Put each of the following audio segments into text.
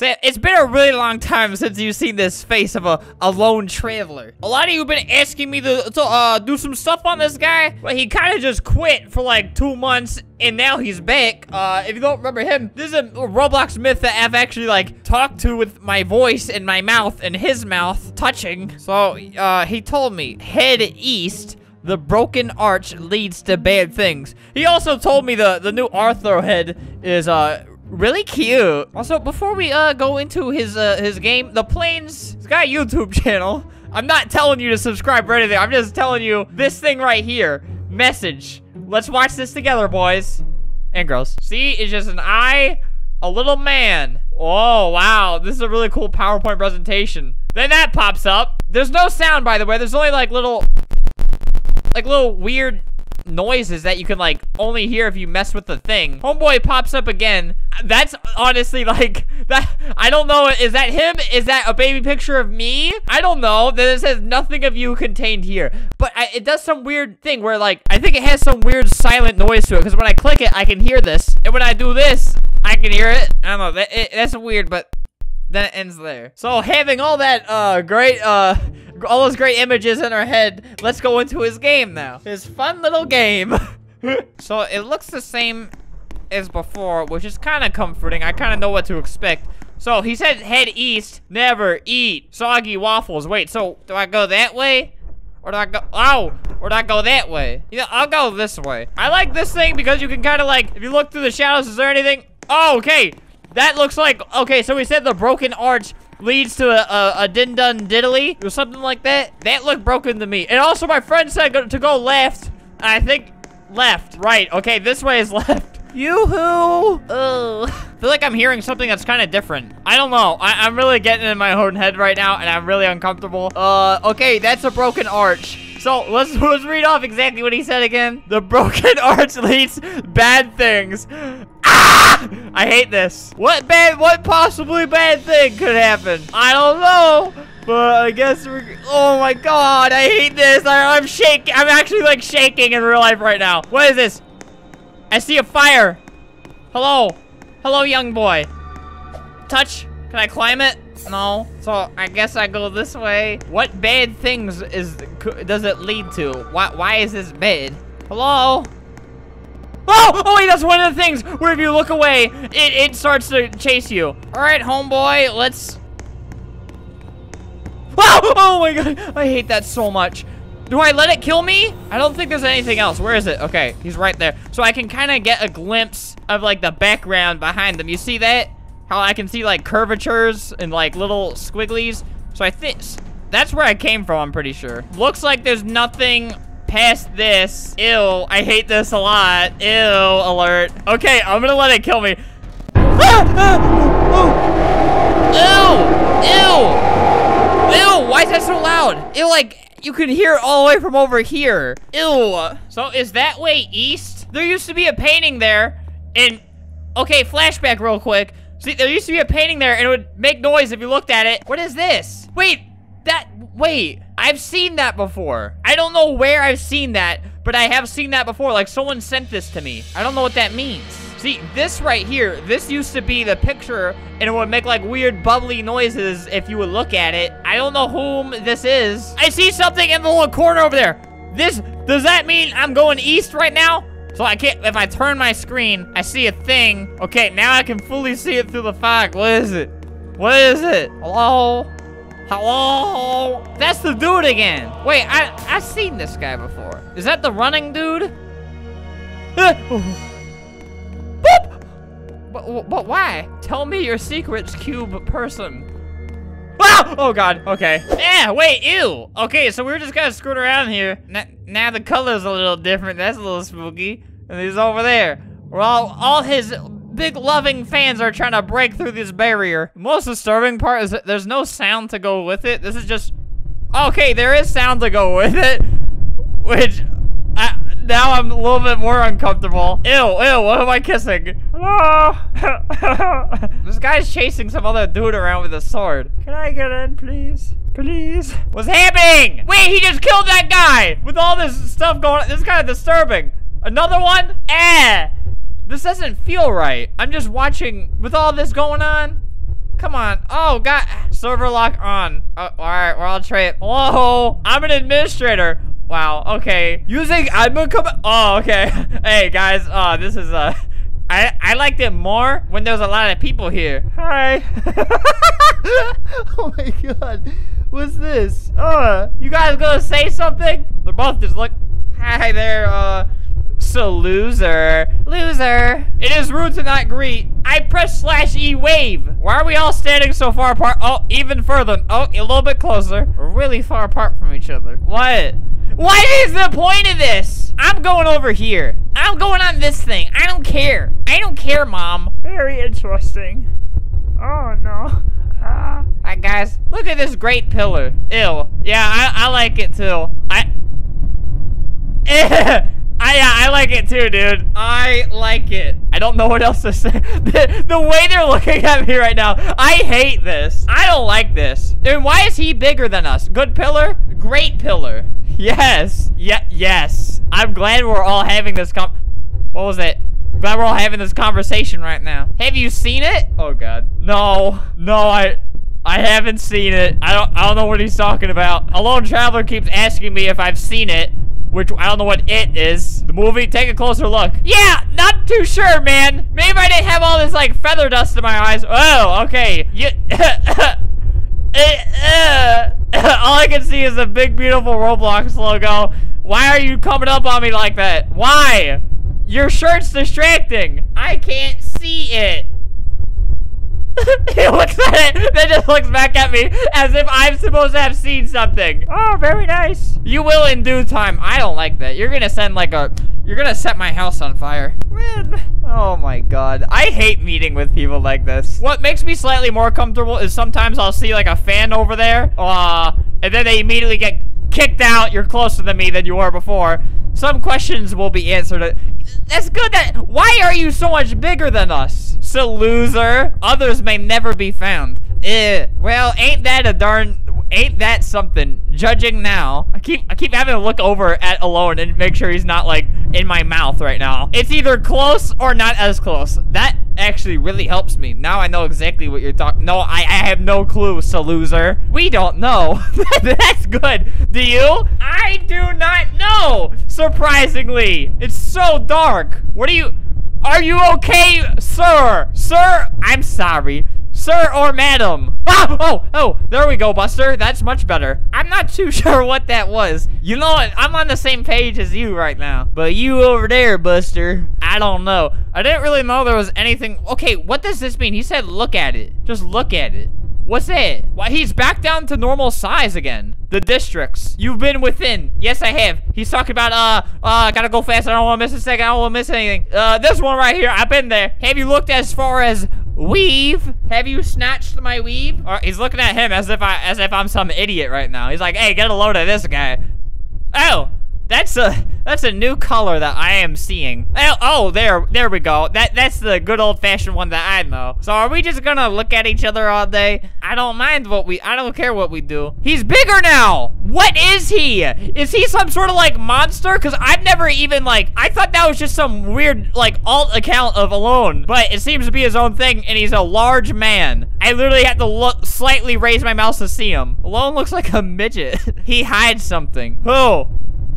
It's been a really long time since you've seen this face of a lone traveler. A lot of you have been asking me to do some stuff on this guy, but he kind of just quit for like 2 months, and now he's back. If you don't remember him, this is a Roblox myth that I've actually like talked to with my voice and my mouth and his mouth touching. So he told me, head east. The broken arch leads to bad things. He also told me the new Arthur head is really cute. Also, before we go into his game, The Plains, it's got a YouTube channel. I'm not telling you to subscribe or anything. I'm just telling you this thing right here. Message. Let's watch this together, boys and girls. See, it's just an eye, a little man. Oh, wow. This is a really cool PowerPoint presentation. Then that pops up. There's no sound, by the way. There's only like little weird noises that you can like only hear if you mess with the thing. Homeboy pops up again. That's honestly like that. I don't know. Is that him? Is that a baby picture of me? I don't know. Then it says nothing of you contained here, but it does some weird thing where like I think it has some weird silent noise to it, because when I click it I can hear this, and when I do this I can hear it. I don't know. That's weird, but then it ends there. So having all that great all those great images in our head, let's go into his game now. His fun little game. So it looks the same as before, which is kind of comforting. I kind of know what to expect. So he said head east, never eat soggy waffles. Wait, so do I go that way? Or do I go, or do I go that way? You know, I'll go this way. I like this thing because you can kind of like, if you look through the shadows, is there anything? Oh, okay. That looks like, okay, so he said the broken arch leads to a din dun diddly or something like that. That looked broken to me. And also my friend said to go left. I think left, right. Okay, this way is left. Yoo-hoo. Oh, I feel like I'm hearing something that's kind of different. I don't know. I'm really getting in my own head right now, and I'm really uncomfortable. Okay, that's a broken arch. So let's read off exactly what he said again. The broken arch leads bad things. I hate this. What possibly bad thing could happen? I don't know, but I guess we're, oh my God, I hate this. I'm shaking. I'm actually like shaking in real life right now. What is this? I see a fire. Hello. Hello, young boy. Touch. Can I climb it? No. So I guess I go this way. What bad things does it lead to? Why is this bad? Hello? Oh, wait, that's one of the things where if you look away, it starts to chase you. All right, homeboy, let's... Oh my God, I hate that so much. Do I let it kill me? I don't think there's anything else. Where is it? Okay, he's right there. So I can kind of get a glimpse of like the background behind them. You see that? How I can see like curvatures and like little squigglies. So I think that's where I came from, I'm pretty sure. Looks like there's nothing past this. Ew, I hate this a lot. Ew, alert. Okay, I'm gonna let it kill me. Ew, ew, ew, why is that so loud? Ew, like, you can hear it all the way from over here. Ew. So is that way east? There used to be a painting there, and, okay, flashback real quick. See, there used to be a painting there, and it would make noise if you looked at it. What is this? Wait. I've seen that before. I don't know where I've seen that, but I have seen that before. Like, someone sent this to me. I don't know what that means. See, this right here, this used to be the picture, and it would make, like, weird bubbly noises if you would look at it. I don't know whom this is. I see something in the little corner over there. Does that mean I'm going east right now? So I can't, if I turn my screen, I see a thing. Okay, now I can fully see it through the fog. What is it? What is it? Hello? Hello? That's the dude again. Wait, I've seen this guy before. Is that the running dude? Boop! But why? Tell me your secrets, cube person. Ah! Oh God, okay. Yeah, wait, ew. Okay, so we were just kind of screwing around here. Now the color's a little different. That's a little spooky. And he's over there. We're all his big loving fans are trying to break through this barrier. The most disturbing part is that there's no sound to go with it. This is just, okay, there is sound to go with it, which now I'm a little bit more uncomfortable. Ew, ew, what am I kissing? Hello? This guy's chasing some other dude around with a sword. Can I get in, please? Please? What's happening? Wait, he just killed that guy with all this stuff going on. This is kind of disturbing. Another one? Eh. This doesn't feel right. I'm just watching with all this going on. Come on. Oh, God. Server lock on. All right, we're on trade. Whoa, I'm an administrator. Wow, okay. Using admin command. Oh, okay. Hey, guys, this is, I liked it more when there was a lot of people here. Hi. Oh, my God. What's this? You guys gonna say something? They're both just like, hi there, Seluzer. Loser. It is rude to not greet. I press /E wave. Why are we all standing so far apart? Oh, even further. Oh, a little bit closer. We're really far apart from each other. What? What is the point of this? I'm going over here. I'm going on this thing. I don't care. I don't care, Mom. Very interesting. Oh, no. Alright, guys. Look at this great pillar. Ew. Yeah, I like it, too. I like it too, dude. I like it. I don't know what else to say. The way they're looking at me right now, I hate this. I don't like this. Dude, why is he bigger than us? Good pillar? Great pillar. Yes. Yeah, yes. I'm glad we're all having this What was it? I'm glad we're all having this conversation right now. Have you seen it? Oh, God. No. No, I haven't seen it. I don't know what he's talking about. AloneTraveler keeps asking me if I've seen it. Which, I don't know what it is. The movie, take a closer look. Yeah, not too sure, man. Maybe if I didn't have all this, like, feather dust in my eyes. Oh, okay. All I can see is a big, beautiful Roblox logo. Why are you coming up on me like that? Why? Your shirt's distracting. I can't see it. He looks at it, then just looks back at me as if I'm supposed to have seen something. Oh, very nice. You will in due time. I don't like that. You're gonna send like a, you're gonna set my house on fire. Oh my God. I hate meeting with people like this. What makes me slightly more comfortable is sometimes I'll see like a fan over there, and then they immediately get kicked out. You're closer to me than you were before. Some questions will be answered. That's good. That, why are you so much bigger than us? Seluzer. Others may never be found. Well, ain't that a darn... Ain't that something? Judging now. I keep having to look over at Alone and make sure he's not, like, in my mouth right now. It's either close or not as close. That actually really helps me. Now I know exactly what you're talking... No, I have no clue, Seluzer. We don't know. That's good. Do you? I do not know, surprisingly. It's so dark. What are you... Are you okay, sir? Sir, I'm sorry. Sir or madam? Ah, oh, there we go, Buster. That's much better. I'm not too sure what that was. You know what? I'm on the same page as you right now. But you over there, Buster. I don't know. I didn't really know there was anything. Okay, what does this mean? He said look at it. Just look at it. What's it? Why, he's back down to normal size again. The districts. You've been within. Yes, I have. He's talking about, I gotta go fast. I don't want to miss a second. I don't want to miss anything. This one right here. I've been there. Have you looked as far as weave? Have you snatched my weave? Or he's looking at him as if I'm some idiot right now. He's like, hey, get a load of this guy. Oh, that's a new color that I am seeing. Oh, there we go. That's the good old-fashioned one that I know. So are we just gonna look at each other all day? I don't mind what we, I don't care what we do. He's bigger now. What is he? Is he some sort of like monster? Cause I've never even like, I thought that was just some weird like alt account of Alone, but it seems to be his own thing and he's a large man. I literally had to look, slightly raise my mouse to see him. Alone looks like a midget. He hides something. Who?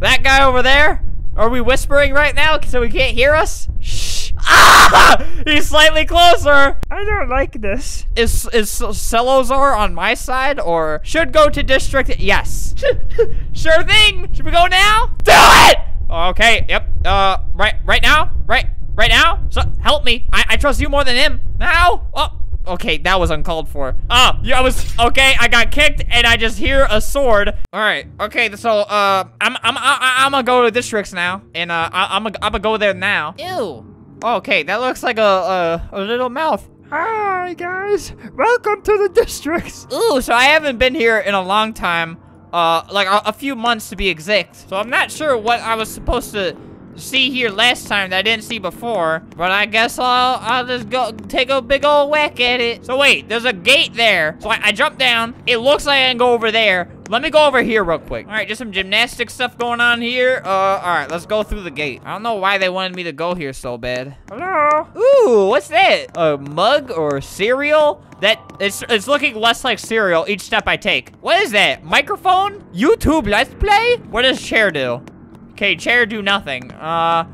That guy over there? Are we whispering right now so he can't hear us? Shh. Ah! He's slightly closer. I don't like this. Is Seluzer on my side or should go to district? Yes. Sure thing. Should we go now? Do it. Okay. Yep. Right now? Right now? So help me. I trust you more than him. Now? Oh. Okay, that was uncalled for. Oh, yeah, I was, okay, I got kicked and I just hear a sword. All right, okay, so, I'm gonna go to districts now. And, I'm gonna go there now. Ew. Okay, that looks like a little mouth. Hi, guys. Welcome to the districts. Ooh, so I haven't been here in a long time. Like a few months to be exact. So I'm not sure what I was supposed to see here last time that I didn't see before, but I guess I'll just go take a big old whack at it. So wait, there's a gate there. So I jump down. It looks like I can go over there, Let me go over here real quick. All right, just some gymnastic stuff going on here. All right, let's go through the gate. I don't know why they wanted me to go here so bad. Hello? Ooh, what's that? A mug or cereal? It's looking less like cereal each step I take. What is that? Microphone? YouTube Let's Play? What does chair do? Okay, chair do nothing.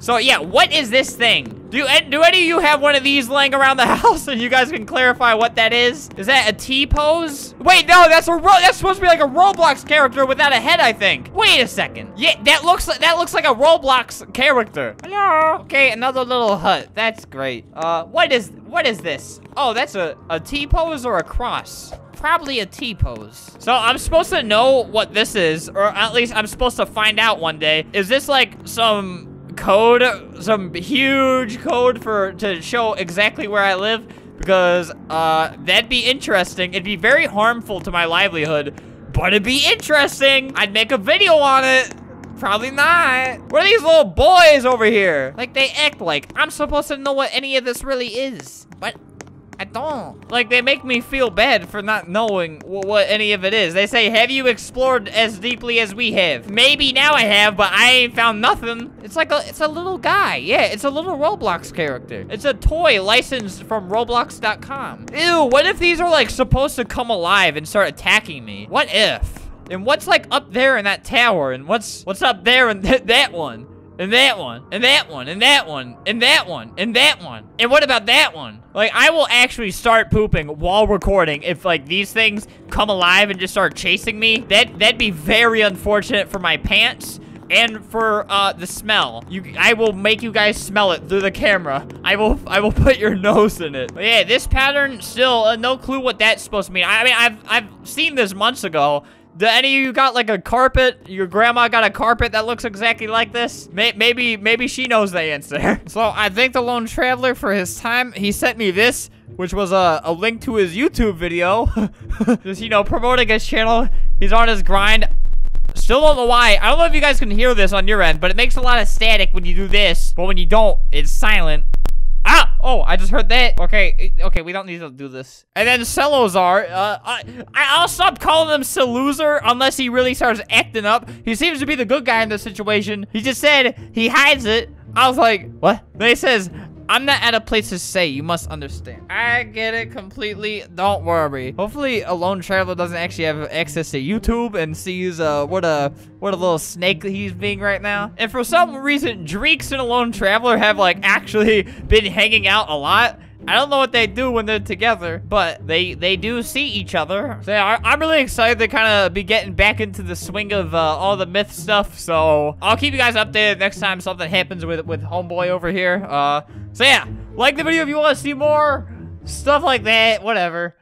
So yeah, what is this thing? Do any of you have one of these laying around the house, and you guys can clarify what that is? Is that a T pose? Wait, no, that's supposed to be like a Roblox character without a head, I think. Wait a second. Yeah, that looks like a Roblox character. Hello. Okay, another little hut. That's great. What is this? Oh, that's a T pose or a cross. Probably a T-pose. So I'm supposed to know what this is, or at least I'm supposed to find out one day. Is this like some code, some huge code to show exactly where I live? Because that'd be interesting. It'd be very harmful to my livelihood, but it'd be interesting. I'd make a video on it. Probably not. What are these little boys over here? Like, they act like I'm supposed to know what any of this really is, but I don't. Like, they make me feel bad for not knowing what any of it is. They say, have you explored as deeply as we have? Maybe now I have, but I ain't found nothing. It's like it's a little guy. Yeah, it's a little Roblox character. It's a toy licensed from Roblox.com. Ew, what if these are like supposed to come alive and start attacking me? What if? And what's like up there in that tower? And what's up there in that one? And that one, and that one, and that one, and that one, and that one. And what about that one? Like, I will actually start pooping while recording if, like, these things come alive and just start chasing me. That'd be very unfortunate for my pants and for, the smell. I will make you guys smell it through the camera. I will put your nose in it. But yeah, this pattern, still, no clue what that's supposed to mean. I mean, I've seen this months ago. Do any of you got like a carpet? Your grandma got a carpet that looks exactly like this? Maybe she knows the answer. So I thank the Lone Traveler for his time. He sent me this, which was a link to his YouTube video. Just, you know, promoting his channel. He's on his grind. Still don't know why. I don't know if you guys can hear this on your end, but it makes a lot of static when you do this. But when you don't, it's silent. Ah! Oh, I just heard that. Okay, we don't need to do this. And then Seluzer, I'll stop calling him Seluzer unless he really starts acting up. He seems to be the good guy in this situation. He just said he hides it. I was like, what? Then he says, I'm not at a place to say, you must understand. I get it completely, don't worry. Hopefully a Lone Traveler doesn't actually have access to YouTube and sees what a little snake he's being right now. And for some reason, Dreeks and a Lone Traveler have like actually been hanging out a lot. I don't know what they do when they're together, but they do see each other. So yeah, I'm really excited to kind of be getting back into the swing of all the myth stuff. So I'll keep you guys updated next time something happens with homeboy over here. So yeah, like the video if you want to see more stuff like that, whatever.